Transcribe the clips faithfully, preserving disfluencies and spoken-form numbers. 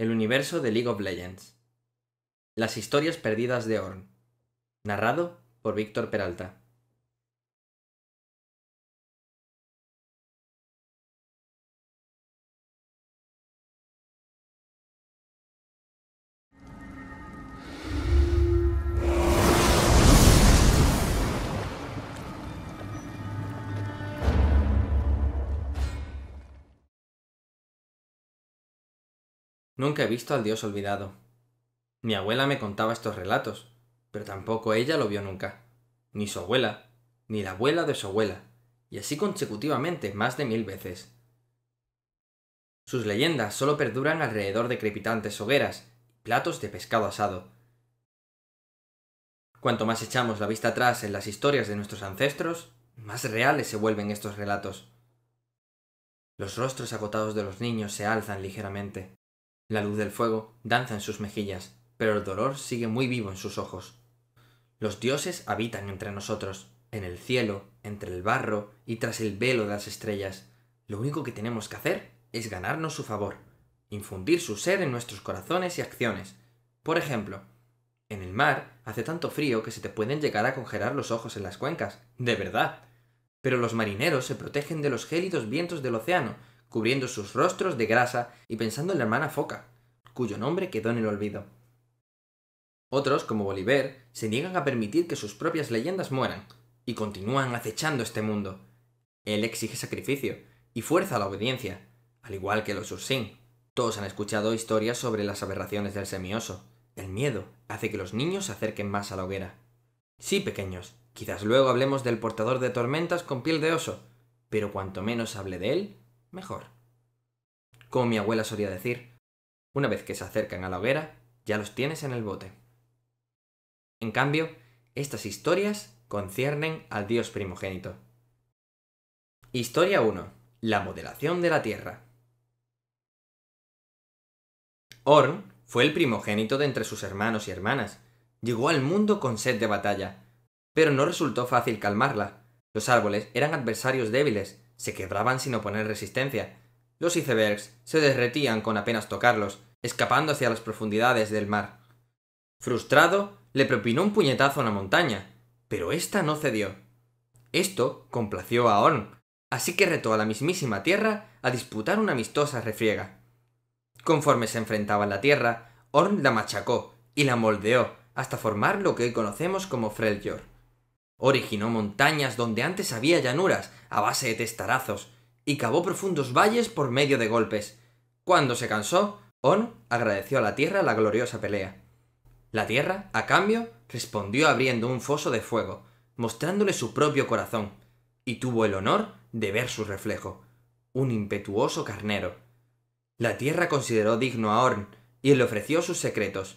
El universo de League of Legends. Las historias perdidas de Ornn. Narrado por Víctor Peralta. Nunca he visto al dios olvidado. Mi abuela me contaba estos relatos, pero tampoco ella lo vio nunca. Ni su abuela, ni la abuela de su abuela, y así consecutivamente más de mil veces. Sus leyendas solo perduran alrededor de crepitantes hogueras y platos de pescado asado. Cuanto más echamos la vista atrás en las historias de nuestros ancestros, más reales se vuelven estos relatos. Los rostros agotados de los niños se alzan ligeramente. La luz del fuego danza en sus mejillas, pero el dolor sigue muy vivo en sus ojos. Los dioses habitan entre nosotros, en el cielo, entre el barro y tras el velo de las estrellas. Lo único que tenemos que hacer es ganarnos su favor, infundir su ser en nuestros corazones y acciones. Por ejemplo, en el mar hace tanto frío que se te pueden llegar a congelar los ojos en las cuencas, de verdad. Pero los marineros se protegen de los gélidos vientos del océano, cubriendo sus rostros de grasa y pensando en la hermana foca, cuyo nombre quedó en el olvido. Otros, como Volibear, se niegan a permitir que sus propias leyendas mueran, y continúan acechando este mundo. Él exige sacrificio y fuerza a la obediencia, al igual que los Ursin. Todos han escuchado historias sobre las aberraciones del semioso. El miedo hace que los niños se acerquen más a la hoguera. Sí, pequeños, quizás luego hablemos del portador de tormentas con piel de oso, pero cuanto menos hable de él, mejor. Como mi abuela solía decir, una vez que se acercan a la hoguera, ya los tienes en el bote. En cambio, estas historias conciernen al dios primogénito. Historia uno. La modelación de la tierra. Ornn fue el primogénito de entre sus hermanos y hermanas. Llegó al mundo con sed de batalla, pero no resultó fácil calmarla. Los árboles eran adversarios débiles, se quebraban sin oponer resistencia. Los icebergs se derretían con apenas tocarlos, escapando hacia las profundidades del mar. Frustrado, le propinó un puñetazo a una montaña, pero ésta no cedió. Esto complació a Ornn, así que retó a la mismísima tierra a disputar una amistosa refriega. Conforme se enfrentaban la tierra, Ornn la machacó y la moldeó hasta formar lo que hoy conocemos como Freljord. Originó montañas donde antes había llanuras a base de testarazos y cavó profundos valles por medio de golpes. Cuando se cansó, Ornn agradeció a la tierra la gloriosa pelea. La tierra, a cambio, respondió abriendo un foso de fuego, mostrándole su propio corazón, y tuvo el honor de ver su reflejo, un impetuoso carnero. La tierra consideró digno a Ornn y le ofreció sus secretos,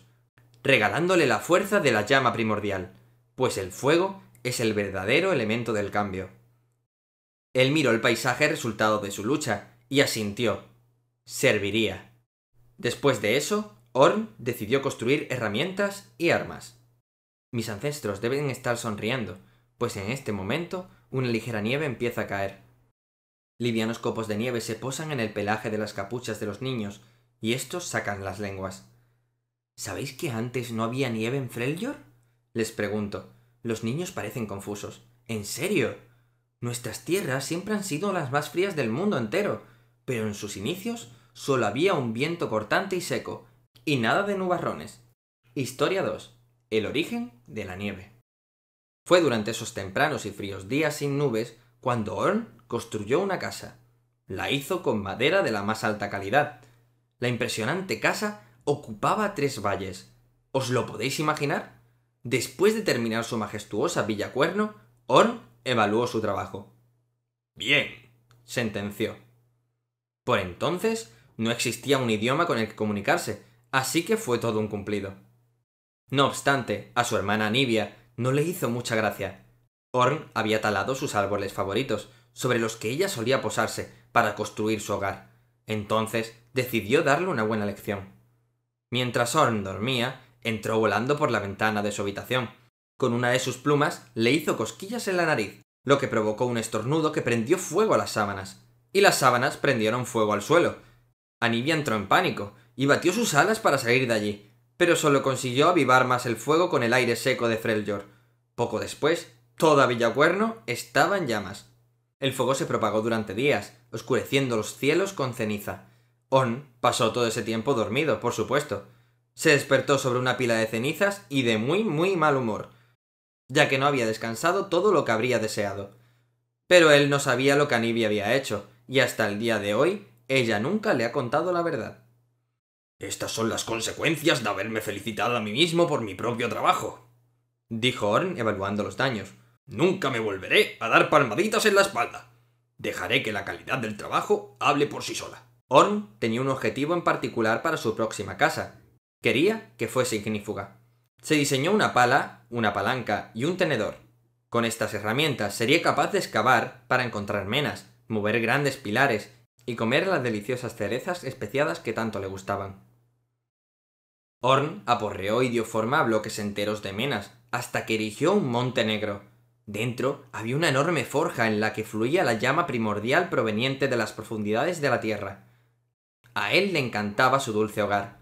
regalándole la fuerza de la llama primordial, pues el fuego es el verdadero elemento del cambio. Él miró el paisaje resultado de su lucha y asintió. Serviría. Después de eso, Ornn decidió construir herramientas y armas. Mis ancestros deben estar sonriendo, pues en este momento una ligera nieve empieza a caer. Livianos copos de nieve se posan en el pelaje de las capuchas de los niños y estos sacan las lenguas. ¿Sabéis que antes no había nieve en Freljord? Les pregunto. Los niños parecen confusos. ¿En serio? Nuestras tierras siempre han sido las más frías del mundo entero, pero en sus inicios solo había un viento cortante y seco, y nada de nubarrones. Historia dos. El origen de la nieve. Fue durante esos tempranos y fríos días sin nubes cuando Ornn construyó una casa. La hizo con madera de la más alta calidad. La impresionante casa ocupaba tres valles. ¿Os lo podéis imaginar? Después de terminar su majestuosa villa cuerno, Ornn evaluó su trabajo. «Bien», sentenció. Por entonces no existía un idioma con el que comunicarse, así que fue todo un cumplido. No obstante, a su hermana Anivia no le hizo mucha gracia. Ornn había talado sus árboles favoritos, sobre los que ella solía posarse para construir su hogar. Entonces decidió darle una buena lección. Mientras Ornn dormía, entró volando por la ventana de su habitación. Con una de sus plumas le hizo cosquillas en la nariz, lo que provocó un estornudo que prendió fuego a las sábanas. Y las sábanas prendieron fuego al suelo. Anivia entró en pánico y batió sus alas para salir de allí, pero solo consiguió avivar más el fuego con el aire seco de Freljord. Poco después, toda Villacuerno estaba en llamas. El fuego se propagó durante días, oscureciendo los cielos con ceniza. Ornn pasó todo ese tiempo dormido, por supuesto. Se despertó sobre una pila de cenizas y de muy muy mal humor, ya que no había descansado todo lo que habría deseado. Pero él no sabía lo que Anivia había hecho, y hasta el día de hoy, ella nunca le ha contado la verdad. «Estas son las consecuencias de haberme felicitado a mí mismo por mi propio trabajo», dijo Ornn evaluando los daños. «Nunca me volveré a dar palmaditas en la espalda. Dejaré que la calidad del trabajo hable por sí sola». Ornn tenía un objetivo en particular para su próxima casa. Quería que fuese ignífuga. Se diseñó una pala, una palanca y un tenedor. Con estas herramientas sería capaz de excavar para encontrar menas, mover grandes pilares y comer las deliciosas cerezas especiadas que tanto le gustaban. Ornn aporreó y dio forma a bloques enteros de menas, hasta que erigió un monte negro. Dentro había una enorme forja en la que fluía la llama primordial proveniente de las profundidades de la tierra. A él le encantaba su dulce hogar,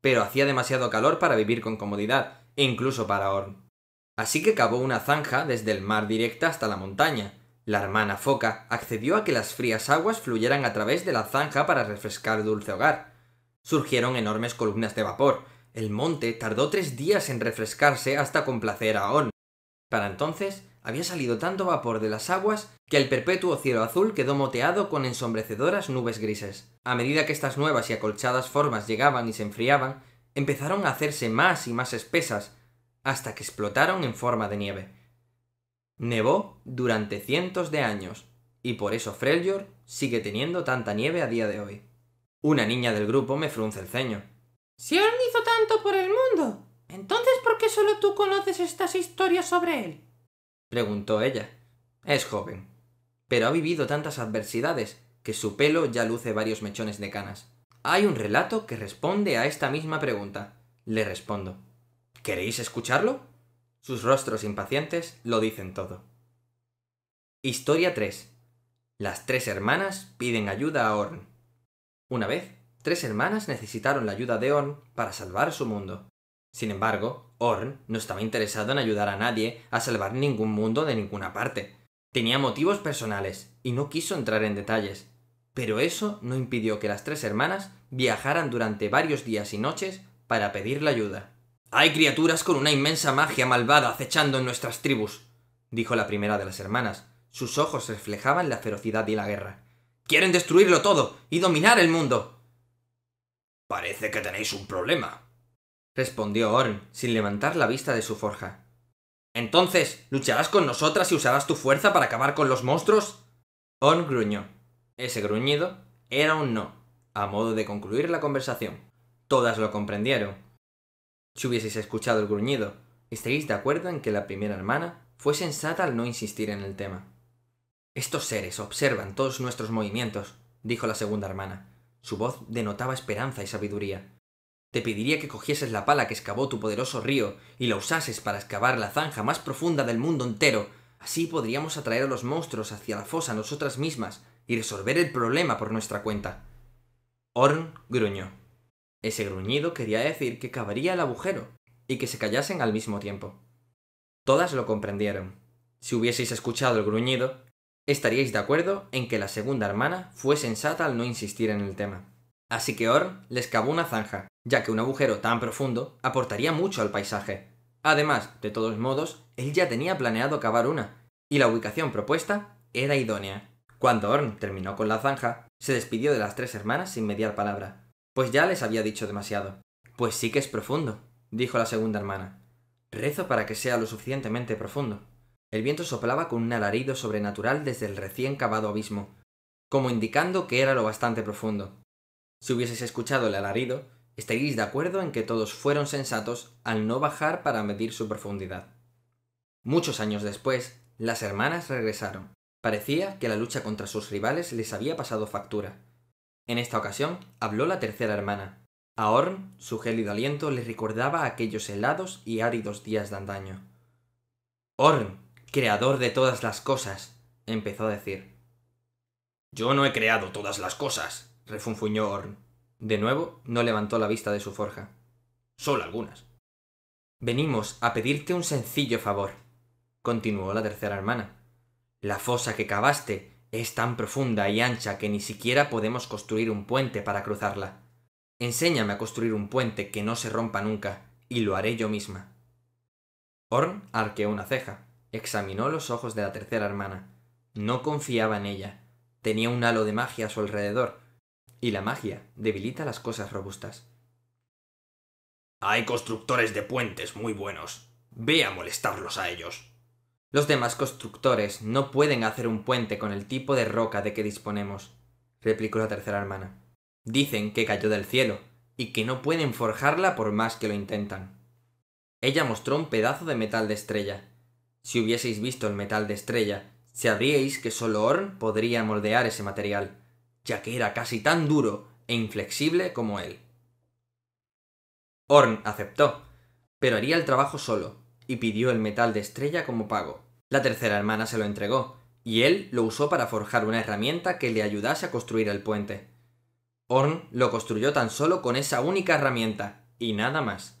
pero hacía demasiado calor para vivir con comodidad, incluso para Ornn. Así que cavó una zanja desde el mar directa hasta la montaña. La hermana foca accedió a que las frías aguas fluyeran a través de la zanja para refrescar Dulce Hogar. Surgieron enormes columnas de vapor. El monte tardó tres días en refrescarse hasta complacer a Ornn. Para entonces había salido tanto vapor de las aguas que el perpetuo cielo azul quedó moteado con ensombrecedoras nubes grises. A medida que estas nuevas y acolchadas formas llegaban y se enfriaban, empezaron a hacerse más y más espesas, hasta que explotaron en forma de nieve. Nevó durante cientos de años, y por eso Freljord sigue teniendo tanta nieve a día de hoy. Una niña del grupo me frunce el ceño. «Si Ornn hizo tanto por el mundo, entonces ¿por qué solo tú conoces estas historias sobre él?», preguntó ella. Es joven, pero ha vivido tantas adversidades que su pelo ya luce varios mechones de canas. Hay un relato que responde a esta misma pregunta, le respondo. ¿Queréis escucharlo? Sus rostros impacientes lo dicen todo. Historia tres. Las tres hermanas piden ayuda a Ornn. Una vez, tres hermanas necesitaron la ayuda de Ornn para salvar su mundo. Sin embargo, Ornn no estaba interesado en ayudar a nadie a salvar ningún mundo de ninguna parte. Tenía motivos personales y no quiso entrar en detalles, pero eso no impidió que las tres hermanas viajaran durante varios días y noches para pedirle ayuda. «Hay criaturas con una inmensa magia malvada acechando en nuestras tribus», dijo la primera de las hermanas. Sus ojos reflejaban la ferocidad y la guerra. «Quieren destruirlo todo y dominar el mundo». «Parece que tenéis un problema», respondió Ornn, sin levantar la vista de su forja. «¿Entonces lucharás con nosotras y usarás tu fuerza para acabar con los monstruos?». Ornn gruñó. Ese gruñido era un no, a modo de concluir la conversación. Todas lo comprendieron. Si hubieseis escuchado el gruñido, estaríais de acuerdo en que la primera hermana fue sensata al no insistir en el tema. «Estos seres observan todos nuestros movimientos», dijo la segunda hermana. Su voz denotaba esperanza y sabiduría. «Te pediría que cogieses la pala que excavó tu poderoso río y la usases para excavar la zanja más profunda del mundo entero. Así podríamos atraer a los monstruos hacia la fosa nosotras mismas y resolver el problema por nuestra cuenta». Ornn gruñó. Ese gruñido quería decir que cavaría el agujero y que se callasen al mismo tiempo. Todas lo comprendieron. Si hubieseis escuchado el gruñido, estaríais de acuerdo en que la segunda hermana fue sensata al no insistir en el tema. Así que Ornn les cavó una zanja, ya que un agujero tan profundo aportaría mucho al paisaje. Además, de todos modos, él ya tenía planeado cavar una, y la ubicación propuesta era idónea. Cuando Ornn terminó con la zanja, se despidió de las tres hermanas sin mediar palabra, pues ya les había dicho demasiado. «Pues sí que es profundo», dijo la segunda hermana. «Rezo para que sea lo suficientemente profundo». El viento soplaba con un alarido sobrenatural desde el recién cavado abismo, como indicando que era lo bastante profundo. Si hubieseis escuchado el alarido, estaríais de acuerdo en que todos fueron sensatos al no bajar para medir su profundidad. Muchos años después, las hermanas regresaron. Parecía que la lucha contra sus rivales les había pasado factura. En esta ocasión, habló la tercera hermana. A Ornn, su gélido aliento le recordaba aquellos helados y áridos días de antaño. «Ornn, creador de todas las cosas», empezó a decir. «Yo no he creado todas las cosas», refunfuñó Ornn. De nuevo, no levantó la vista de su forja. Solo algunas. «Venimos a pedirte un sencillo favor», continuó la tercera hermana. «La fosa que cavaste es tan profunda y ancha que ni siquiera podemos construir un puente para cruzarla. Enséñame a construir un puente que no se rompa nunca, y lo haré yo misma». Ornn arqueó una ceja, examinó los ojos de la tercera hermana. No confiaba en ella. Tenía un halo de magia a su alrededor, y la magia debilita las cosas robustas. «Hay constructores de puentes muy buenos. Ve a molestarlos a ellos». «Los demás constructores no pueden hacer un puente con el tipo de roca de que disponemos», replicó la tercera hermana. «Dicen que cayó del cielo, y que no pueden forjarla por más que lo intentan». Ella mostró un pedazo de metal de estrella. Si hubieseis visto el metal de estrella, sabríais que solo Ornn podría moldear ese material, ya que era casi tan duro e inflexible como él. Ornn aceptó, pero haría el trabajo solo, y pidió el metal de estrella como pago. La tercera hermana se lo entregó, y él lo usó para forjar una herramienta que le ayudase a construir el puente. Ornn lo construyó tan solo con esa única herramienta, y nada más.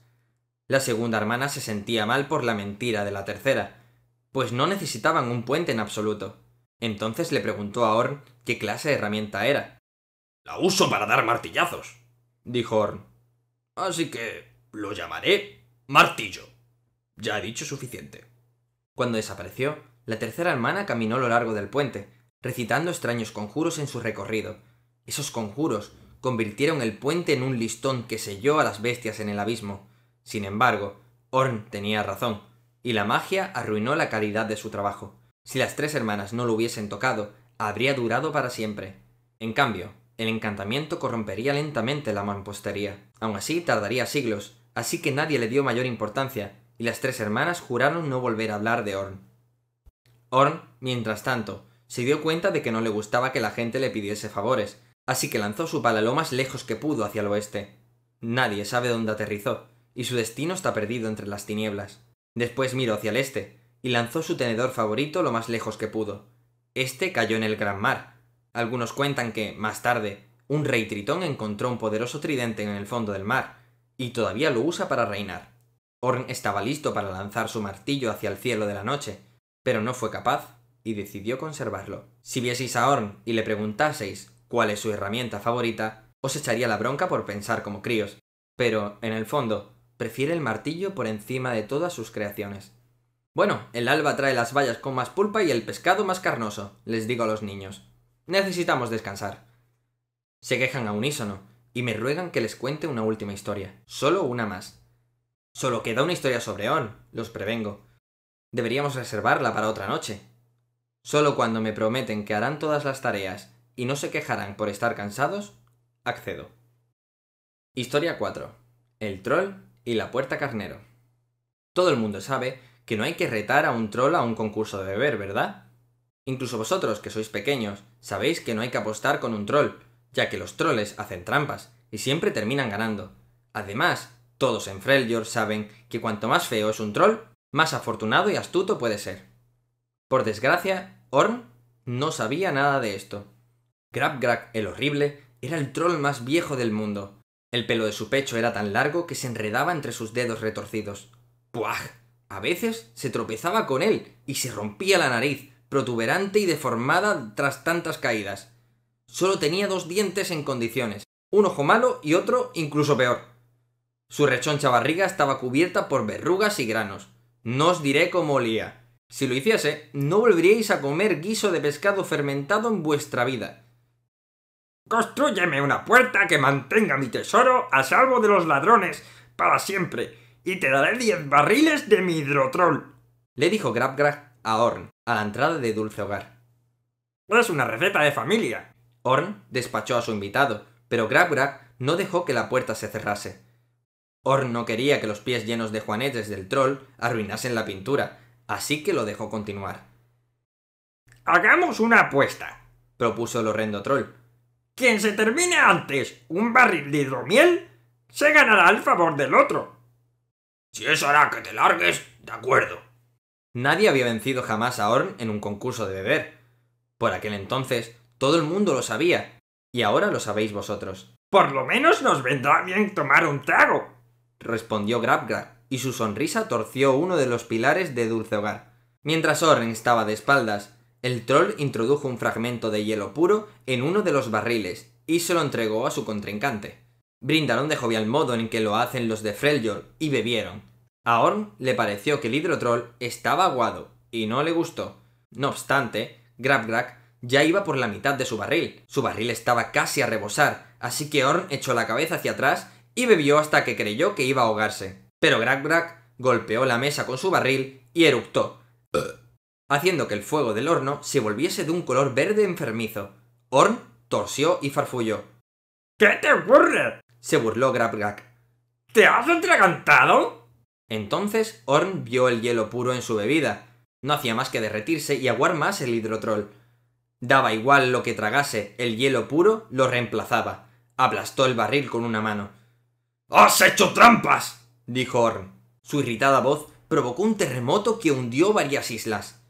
La segunda hermana se sentía mal por la mentira de la tercera, pues no necesitaban un puente en absoluto. Entonces le preguntó a Ornn qué clase de herramienta era. «La uso para dar martillazos», dijo Ornn. «Así que lo llamaré martillo. Ya he dicho suficiente». Cuando desapareció, la tercera hermana caminó a lo largo del puente, recitando extraños conjuros en su recorrido. Esos conjuros convirtieron el puente en un listón que selló a las bestias en el abismo. Sin embargo, Ornn tenía razón, y la magia arruinó la calidad de su trabajo. Si las tres hermanas no lo hubiesen tocado, habría durado para siempre. En cambio, el encantamiento corrompería lentamente la mampostería. Aun así, tardaría siglos, así que nadie le dio mayor importancia, y las tres hermanas juraron no volver a hablar de Ornn. Ornn, mientras tanto, se dio cuenta de que no le gustaba que la gente le pidiese favores, así que lanzó su pala lo más lejos que pudo hacia el oeste. Nadie sabe dónde aterrizó, y su destino está perdido entre las tinieblas. Después miró hacia el este, y lanzó su tenedor favorito lo más lejos que pudo. Este cayó en el gran mar. Algunos cuentan que, más tarde, un rey tritón encontró un poderoso tridente en el fondo del mar, y todavía lo usa para reinar. Ornn estaba listo para lanzar su martillo hacia el cielo de la noche, pero no fue capaz, y decidió conservarlo. Si vieseis a Ornn y le preguntaseis cuál es su herramienta favorita, os echaría la bronca por pensar como críos, pero, en el fondo, prefiere el martillo por encima de todas sus creaciones. «Bueno, el alba trae las bayas con más pulpa y el pescado más carnoso», les digo a los niños. «Necesitamos descansar». Se quejan a unísono, y me ruegan que les cuente una última historia. Solo una más. «Solo queda una historia sobre Ornn», los prevengo. «Deberíamos reservarla para otra noche». Solo cuando me prometen que harán todas las tareas y no se quejarán por estar cansados, accedo. Historia cuatro. El troll y la puerta carnero. Todo el mundo sabe que no hay que retar a un troll a un concurso de beber, ¿verdad? Incluso vosotros, que sois pequeños, sabéis que no hay que apostar con un troll, ya que los troles hacen trampas y siempre terminan ganando. Además, todos en Freljord saben que cuanto más feo es un troll, más afortunado y astuto puede ser. Por desgracia, Ornn no sabía nada de esto. Grabgrak el horrible era el troll más viejo del mundo. El pelo de su pecho era tan largo que se enredaba entre sus dedos retorcidos. ¡Puaj! A veces se tropezaba con él y se rompía la nariz, protuberante y deformada tras tantas caídas. Solo tenía dos dientes en condiciones, un ojo malo y otro incluso peor. Su rechoncha barriga estaba cubierta por verrugas y granos. No os diré cómo olía. Si lo hiciese, no volveríais a comer guiso de pescado fermentado en vuestra vida. «Constrúyeme una puerta que mantenga mi tesoro a salvo de los ladrones para siempre, y te daré diez barriles de mi hidrotrol», le dijo Grabgrak a Ornn, a la entrada de Dulce Hogar. «Es una receta de familia». Ornn despachó a su invitado, pero Grabgrak no dejó que la puerta se cerrase. Ornn no quería que los pies llenos de juanetes del troll arruinasen la pintura, así que lo dejó continuar. «Hagamos una apuesta», propuso el horrendo troll. «Quien se termine antes un barril de hidromiel, se ganará el favor del otro». «Si eso hará que te largues, de acuerdo». Nadie había vencido jamás a Ornn en un concurso de beber. Por aquel entonces, todo el mundo lo sabía, y ahora lo sabéis vosotros. Por lo menos nos vendrá bien tomar un trago, respondió Grabgrak, y su sonrisa torció uno de los pilares de Dulce Hogar. Mientras Ornn estaba de espaldas, el troll introdujo un fragmento de hielo puro en uno de los barriles y se lo entregó a su contrincante. Brindaron de jovial modo en que lo hacen los de Freljord y bebieron. A Ornn le pareció que el hidrotroll estaba aguado y no le gustó. No obstante, Grabgrak ya iba por la mitad de su barril. Su barril estaba casi a rebosar, así que Ornn echó la cabeza hacia atrás y bebió hasta que creyó que iba a ahogarse. Pero Grabgrak golpeó la mesa con su barril y eructó, haciendo que el fuego del horno se volviese de un color verde enfermizo. Ornn torció y farfulló. ¿Qué te ocurre?, se burló Grabgrak. ¿Te has atragantado? Entonces Ornn vio el hielo puro en su bebida. No hacía más que derretirse y aguar más el hidrotrol. Daba igual lo que tragase, el hielo puro lo reemplazaba. Aplastó el barril con una mano. ¡Has hecho trampas!, dijo Ornn. Su irritada voz provocó un terremoto que hundió varias islas.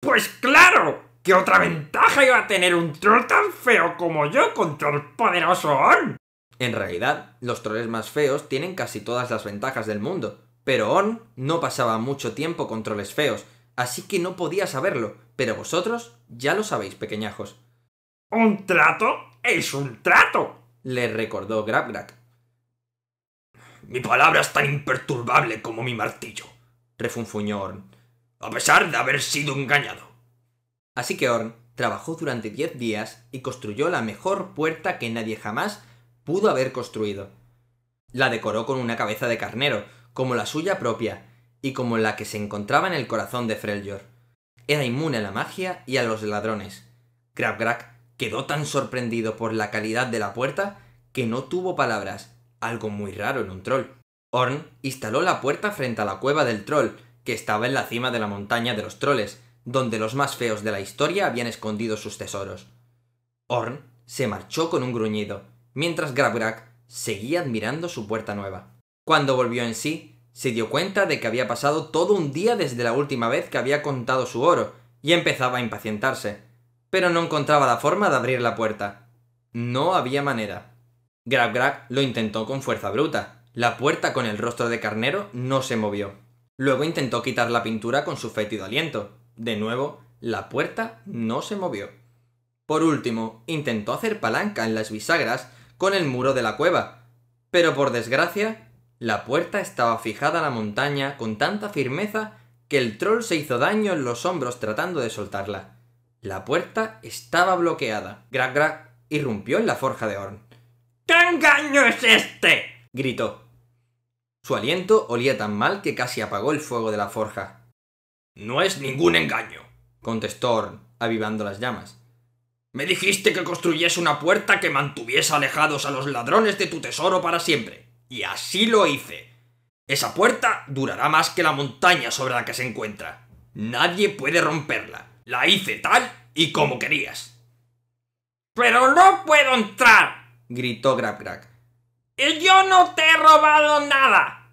¡Pues claro! ¿Qué otra ventaja iba a tener un troll tan feo como yo contra el poderoso Ornn? En realidad, los troles más feos tienen casi todas las ventajas del mundo, pero Ornn no pasaba mucho tiempo con troles feos, así que no podía saberlo, pero vosotros ya lo sabéis, pequeñajos. Un trato es un trato, le recordó Grabgrak. Mi palabra es tan imperturbable como mi martillo, refunfuñó Ornn, a pesar de haber sido engañado. Así que Ornn trabajó durante diez días y construyó la mejor puerta que nadie jamás pudo haber construido. La decoró con una cabeza de carnero, como la suya propia, y como la que se encontraba en el corazón de Freljord. Era inmune a la magia y a los ladrones. Grabgrak quedó tan sorprendido por la calidad de la puerta que no tuvo palabras, algo muy raro en un troll. Ornn instaló la puerta frente a la cueva del troll, que estaba en la cima de la montaña de los troles, donde los más feos de la historia habían escondido sus tesoros. Ornn se marchó con un gruñido, mientras Grabgrak seguía admirando su puerta nueva. Cuando volvió en sí, se dio cuenta de que había pasado todo un día desde la última vez que había contado su oro, y empezaba a impacientarse, pero no encontraba la forma de abrir la puerta. No había manera. Grabgrak lo intentó con fuerza bruta. La puerta con el rostro de carnero no se movió. Luego intentó quitar la pintura con su fétido aliento. De nuevo, la puerta no se movió. Por último, intentó hacer palanca en las bisagras con el muro de la cueva, pero por desgracia, la puerta estaba fijada a la montaña con tanta firmeza que el troll se hizo daño en los hombros tratando de soltarla. La puerta estaba bloqueada. Grabgrak irrumpió en la forja de Ornn. ¿Qué engaño es este?, gritó. Su aliento olía tan mal que casi apagó el fuego de la forja. No es ningún engaño, contestó Ornn, avivando las llamas. Me dijiste que construyese una puerta que mantuviese alejados a los ladrones de tu tesoro para siempre, y así lo hice. Esa puerta durará más que la montaña sobre la que se encuentra. Nadie puede romperla. La hice tal y como querías. ¡Pero no puedo entrar!, gritó Grabgrak. ¡Y yo no te he robado nada!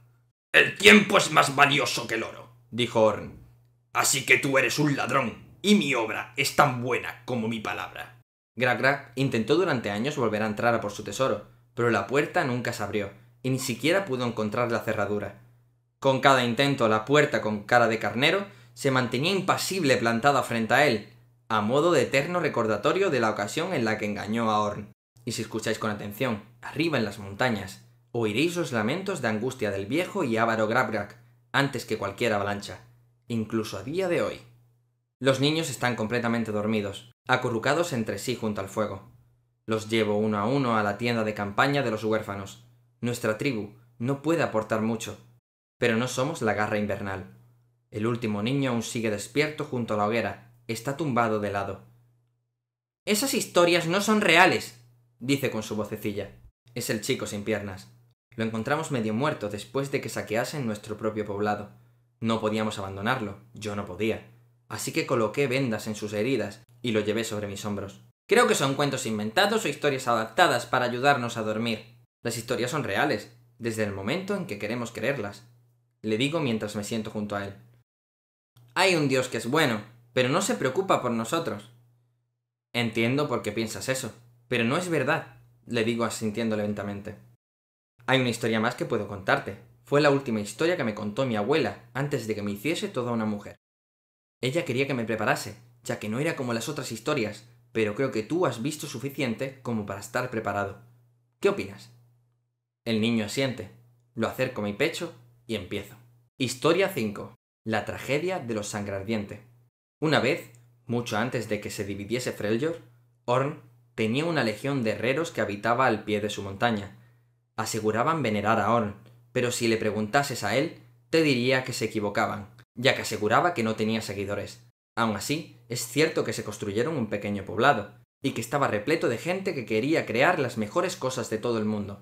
El tiempo es más valioso que el oro, dijo Ornn. Así que tú eres un ladrón, y mi obra es tan buena como mi palabra. Grabgrak intentó durante años volver a entrar a por su tesoro, pero la puerta nunca se abrió, y ni siquiera pudo encontrar la cerradura. Con cada intento, la puerta con cara de carnero se mantenía impasible plantada frente a él, a modo de eterno recordatorio de la ocasión en la que engañó a Ornn. Y si escucháis con atención, arriba en las montañas, oiréis los lamentos de angustia del viejo y avaro Grabgrak, antes que cualquier avalancha. Incluso a día de hoy. Los niños están completamente dormidos, acurrucados entre sí junto al fuego. Los llevo uno a uno a la tienda de campaña de los huérfanos. Nuestra tribu no puede aportar mucho, pero no somos la garra invernal. El último niño aún sigue despierto junto a la hoguera, está tumbado de lado. «Esas historias no son reales», dice con su vocecilla. Es el chico sin piernas. Lo encontramos medio muerto después de que saqueasen nuestro propio poblado. No podíamos abandonarlo, yo no podía. Así que coloqué vendas en sus heridas y lo llevé sobre mis hombros. Creo que son cuentos inventados o historias adaptadas para ayudarnos a dormir. Las historias son reales, desde el momento en que queremos creerlas. Le digo mientras me siento junto a él. Hay un Dios que es bueno, pero no se preocupa por nosotros. Entiendo por qué piensas eso, pero no es verdad. le digo asintiendo lentamente. Hay una historia más que puedo contarte. Fue la última historia que me contó mi abuela antes de que me hiciese toda una mujer. Ella quería que me preparase, ya que no era como las otras historias, pero creo que tú has visto suficiente como para estar preparado. ¿Qué opinas? El niño asiente. Lo acerco a mi pecho y empiezo. Historia cinco. La tragedia de los Sangre Ardiente. Una vez, mucho antes de que se dividiese Freljord, Ornn tenía una legión de herreros que habitaba al pie de su montaña. Aseguraban venerar a Ornn, pero si le preguntases a él, te diría que se equivocaban, ya que aseguraba que no tenía seguidores. Aun así, es cierto que se construyeron un pequeño poblado, y que estaba repleto de gente que quería crear las mejores cosas de todo el mundo.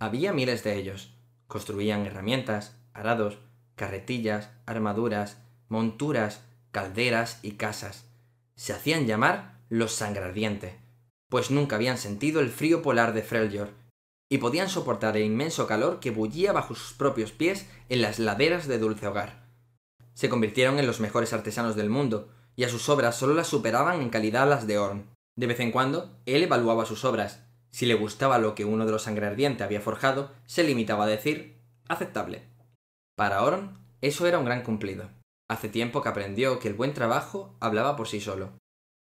Había miles de ellos. Construían herramientas, arados, carretillas, armaduras, monturas, calderas y casas. Se hacían llamar los Sangre Ardiente, pues nunca habían sentido el frío polar de Freljord, y podían soportar el inmenso calor que bullía bajo sus propios pies en las laderas de Dulce Hogar. Se convirtieron en los mejores artesanos del mundo, y a sus obras solo las superaban en calidad las de Ornn. De vez en cuando, él evaluaba sus obras. Si le gustaba lo que uno de los Sangre Ardiente había forjado, se limitaba a decir, aceptable. Para Ornn, eso era un gran cumplido. Hace tiempo que aprendió que el buen trabajo hablaba por sí solo.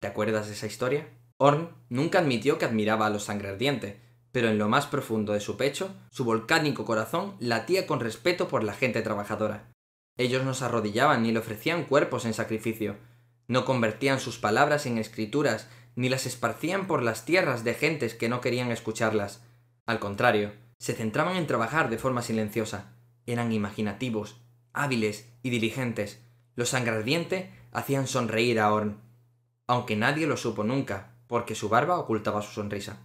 ¿Te acuerdas de esa historia? Ornn nunca admitió que admiraba a los Sangre Ardiente, pero en lo más profundo de su pecho, su volcánico corazón latía con respeto por la gente trabajadora. Ellos no se arrodillaban ni le ofrecían cuerpos en sacrificio, no convertían sus palabras en escrituras, ni las esparcían por las tierras de gentes que no querían escucharlas. Al contrario, se centraban en trabajar de forma silenciosa. Eran imaginativos, hábiles y diligentes. Los Sangre Ardiente hacían sonreír a Ornn, aunque nadie lo supo nunca, porque su barba ocultaba su sonrisa.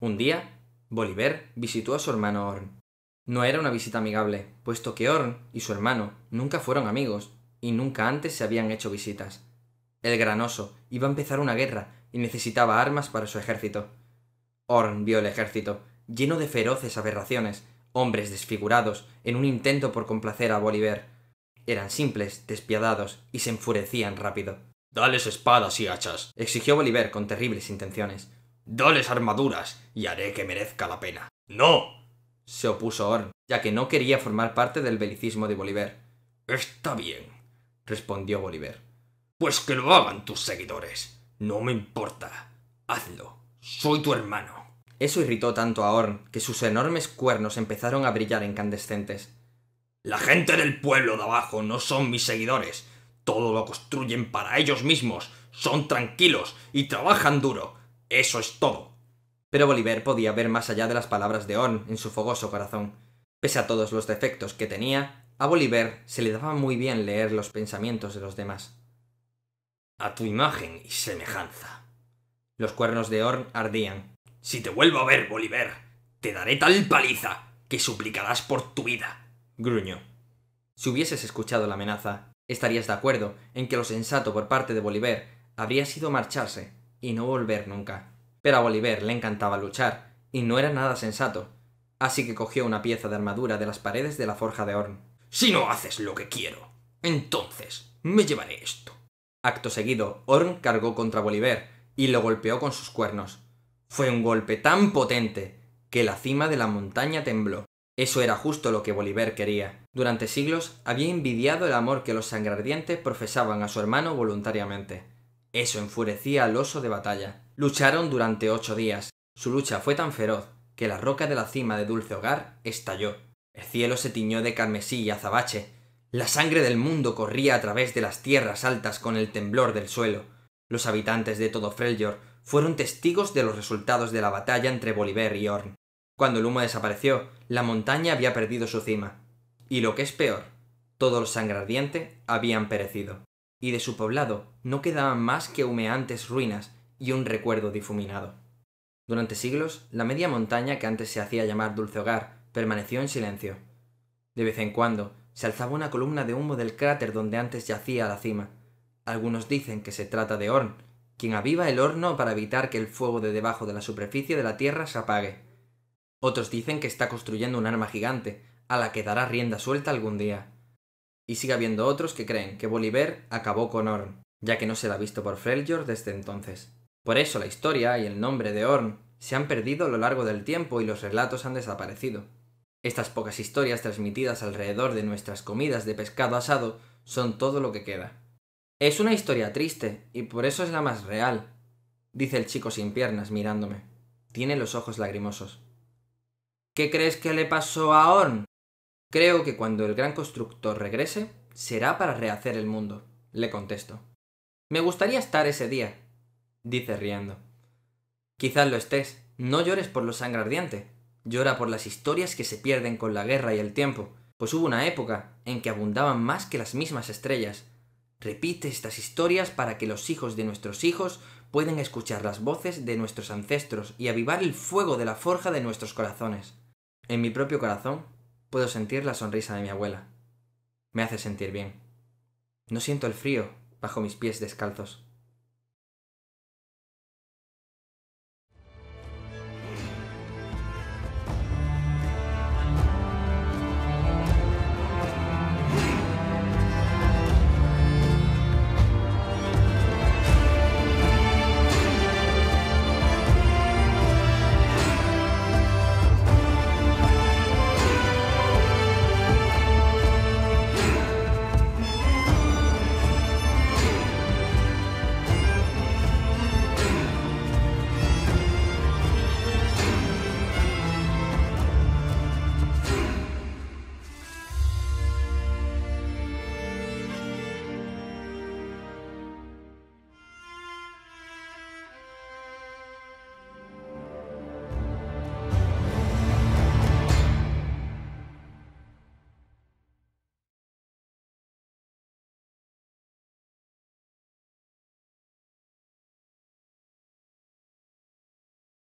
Un día, Volibear visitó a su hermano Ornn. No era una visita amigable, puesto que Ornn y su hermano nunca fueron amigos y nunca antes se habían hecho visitas. El granoso iba a empezar una guerra y necesitaba armas para su ejército. Ornn vio el ejército, lleno de feroces aberraciones, hombres desfigurados en un intento por complacer a Volibear. Eran simples, despiadados y se enfurecían rápido. «Dales espadas y hachas», exigió Volibear con terribles intenciones. «Dales armaduras y haré que merezca la pena». «¡No!», se opuso Ornn, ya que no quería formar parte del belicismo de Volibear. «Está bien», respondió Volibear. «Pues que lo hagan tus seguidores. No me importa. Hazlo. Soy tu hermano». Eso irritó tanto a Ornn que sus enormes cuernos empezaron a brillar incandescentes. «La gente del pueblo de abajo no son mis seguidores. Todo lo construyen para ellos mismos. Son tranquilos y trabajan duro. Eso es todo». Pero Volibear podía ver más allá de las palabras de Ornn en su fogoso corazón. Pese a todos los defectos que tenía, a Volibear se le daba muy bien leer los pensamientos de los demás. «A tu imagen y semejanza». Los cuernos de Ornn ardían. «Si te vuelvo a ver, Volibear, te daré tal paliza que suplicarás por tu vida», gruñó. Si hubieses escuchado la amenaza, estarías de acuerdo en que lo sensato por parte de Volibear habría sido marcharse y no volver nunca. Pero a Volibear le encantaba luchar, y no era nada sensato, así que cogió una pieza de armadura de las paredes de la forja de Ornn. «Si no haces lo que quiero, entonces me llevaré esto». Acto seguido, Ornn cargó contra Volibear y lo golpeó con sus cuernos. Fue un golpe tan potente que la cima de la montaña tembló. Eso era justo lo que Volibear quería. Durante siglos había envidiado el amor que los Sangre Ardiente profesaban a su hermano voluntariamente. Eso enfurecía al oso de batalla. Lucharon durante ocho días. Su lucha fue tan feroz que la roca de la cima de Dulce Hogar estalló. El cielo se tiñó de carmesí y azabache. La sangre del mundo corría a través de las tierras altas con el temblor del suelo. Los habitantes de todo Freljord fueron testigos de los resultados de la batalla entre Volibear y Ornn. Cuando el humo desapareció, la montaña había perdido su cima. Y lo que es peor, todos los Sangre Ardiente habían perecido. Y de su poblado no quedaban más que humeantes ruinas y un recuerdo difuminado. Durante siglos, la media montaña que antes se hacía llamar Dulce Hogar permaneció en silencio. De vez en cuando, se alzaba una columna de humo del cráter donde antes yacía la cima. Algunos dicen que se trata de Ornn, quien aviva el horno para evitar que el fuego de debajo de la superficie de la tierra se apague. Otros dicen que está construyendo un arma gigante, a la que dará rienda suelta algún día. Y sigue habiendo otros que creen que Volibear acabó con Ornn, ya que no se la ha visto por Freljord desde entonces. Por eso la historia y el nombre de Ornn se han perdido a lo largo del tiempo y los relatos han desaparecido. Estas pocas historias transmitidas alrededor de nuestras comidas de pescado asado son todo lo que queda. Es una historia triste y por eso es la más real, dice el chico sin piernas mirándome. Tiene los ojos lagrimosos. ¿Qué crees que le pasó a Ornn? Creo que cuando el gran constructor regrese, será para rehacer el mundo, le contesto. Me gustaría estar ese día, dice riendo. Quizás lo estés, no llores por lo Sangre Ardiente, llora por las historias que se pierden con la guerra y el tiempo, pues hubo una época en que abundaban más que las mismas estrellas. Repite estas historias para que los hijos de nuestros hijos puedan escuchar las voces de nuestros ancestros y avivar el fuego de la forja de nuestros corazones. En mi propio corazón puedo sentir la sonrisa de mi abuela. Me hace sentir bien. No siento el frío bajo mis pies descalzos.